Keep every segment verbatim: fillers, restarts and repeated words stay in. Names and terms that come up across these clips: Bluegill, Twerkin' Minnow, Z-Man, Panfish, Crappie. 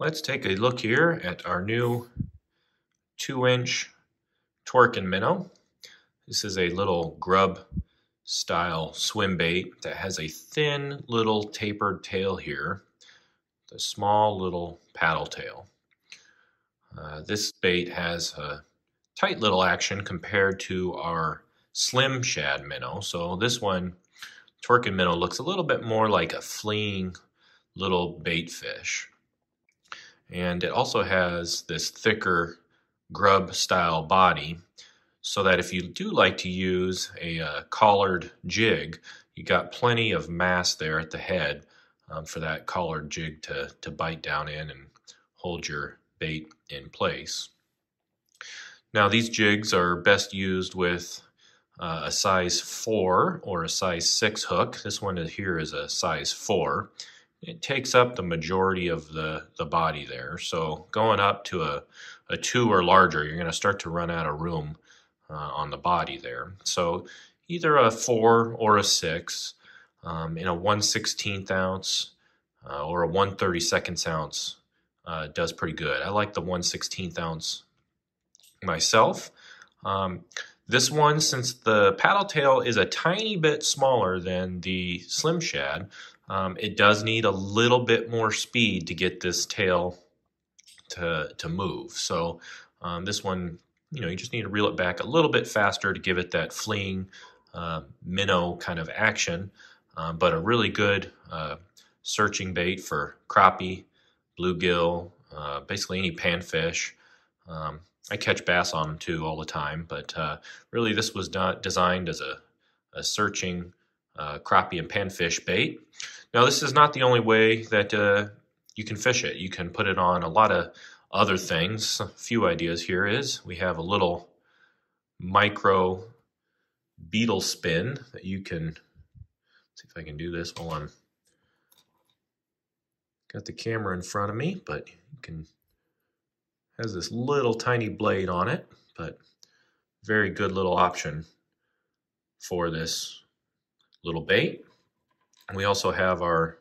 Let's take a look here at our new two inch Twerkin' Minnow. This is a little grub style swim bait that has a thin little tapered tail here, a small little paddle tail. Uh, this bait has a tight little action compared to our slim shad minnow. So this one, Twerkin' Minnow, looks a little bit more like a fleeing little bait fish. And it also has this thicker grub style body, so that if you do like to use a uh, collared jig, you got plenty of mass there at the head um, for that collared jig to, to bite down in and hold your bait in place. Now these jigs are best used with uh, a size four or a size six hook. This one here is a size four. It takes up the majority of the, the body there. So going up to a, a two or larger, you're going to start to run out of room uh, on the body there. So either a four or a six um, in a one sixteenth ounce uh, or a one thirty-second ounce uh, does pretty good. I like the one sixteenth ounce myself. Um, this one, since the paddle tail is a tiny bit smaller than the slim shad, Um, it does need a little bit more speed to get this tail to, to move. So um, this one, you know, you just need to reel it back a little bit faster to give it that fleeing uh, minnow kind of action, um, but a really good uh, searching bait for crappie, bluegill, uh, basically any panfish. Um, I catch bass on them too all the time, but uh, really this was not designed as a, a searching Uh, crappie and panfish bait. Now this is not the only way that uh, you can fish it. You can put it on a lot of other things. A few ideas here is we have a little micro beetle spin that you can, let's see if I can do this while I'm, got the camera in front of me, but you can, has this little tiny blade on it, but very good little option for this little bait. And we also have our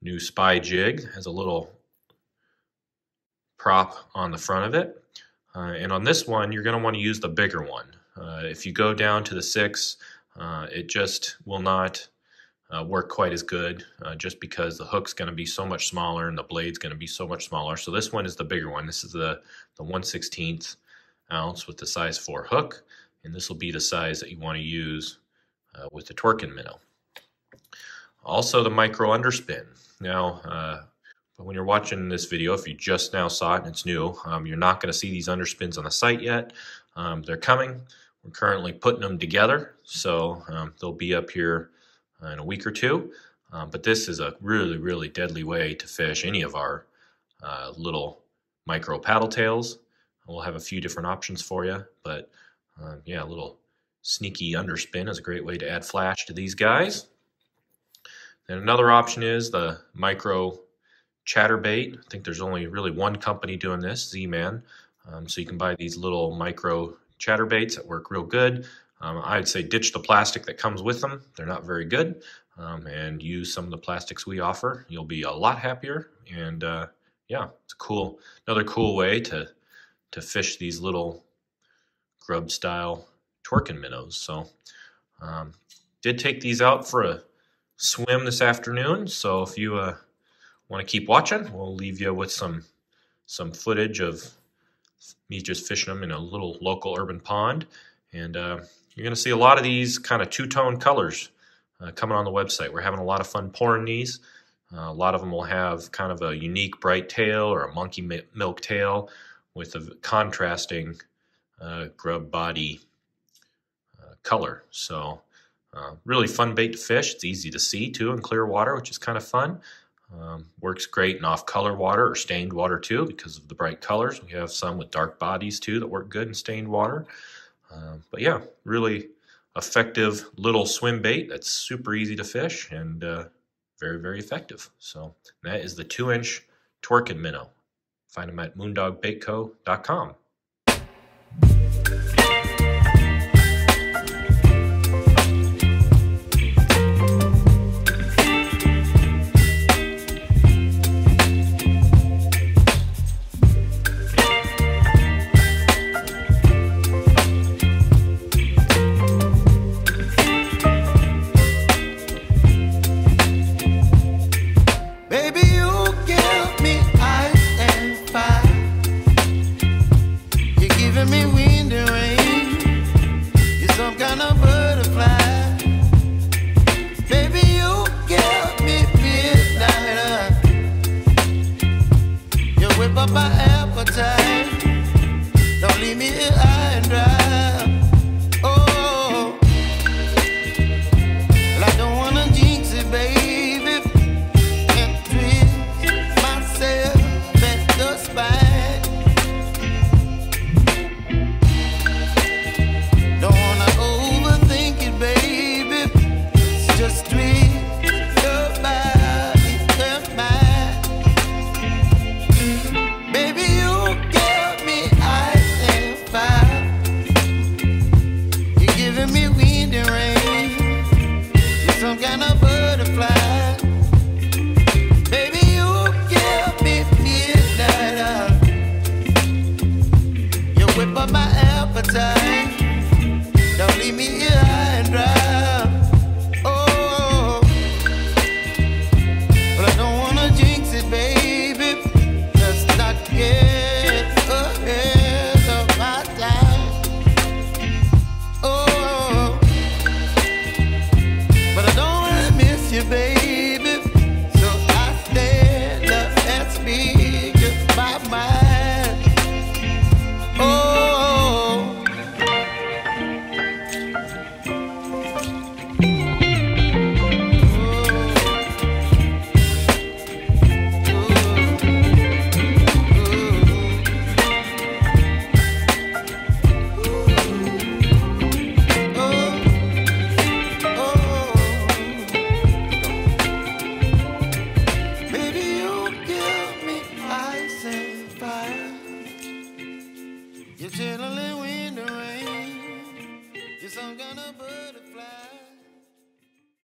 new spy jig. It has a little prop on the front of it. Uh, and on this one, you're going to want to use the bigger one. Uh, if you go down to the six, uh, it just will not uh, work quite as good uh, just because the hook's going to be so much smaller and the blade's going to be so much smaller. So this one is the bigger one. This is the, the one sixteenth ounce with the size four hook. And this will be the size that you want to use Uh, with the Twerkin' Minnow. Also the micro underspin. Now, uh, but when you're watching this video, if you just now saw it and it's new, um, you're not going to see these underspins on the site yet. Um, they're coming. We're currently putting them together, so um, they'll be up here uh, in a week or two. Um, but this is a really, really deadly way to fish any of our uh, little micro paddle tails. We'll have a few different options for you, but um, yeah, a little sneaky underspin is a great way to add flash to these guys. Then another option is the micro chatterbait. I think there's only really one company doing this, Z-Man. Um, so you can buy these little micro chatterbaits that work real good. Um, I'd say ditch the plastic that comes with them. They're not very good. Um, and use some of the plastics we offer. You'll be a lot happier. And uh, yeah, it's a cool, another cool way to, to fish these little grub style Twerkin' minnows. So um, did take these out for a swim this afternoon, so if you uh, want to keep watching, we'll leave you with some some footage of me just fishing them in a little local urban pond. And uh, you're going to see a lot of these kind of two-tone colors uh, coming on the website. We're having a lot of fun pouring these. Uh, a lot of them will have kind of a unique bright tail or a monkey milk tail with a contrasting uh, grub body color. So uh, really fun bait to fish. It's easy to see too in clear water, which is kind of fun. Um, works great in off-color water or stained water too because of the bright colors. We have some with dark bodies too that work good in stained water. Uh, but yeah, really effective little swim bait that's super easy to fish and uh, very, very effective. So that is the two inch Twerkin' Minnow. Find them at moondog bait co dot com. You're chilling.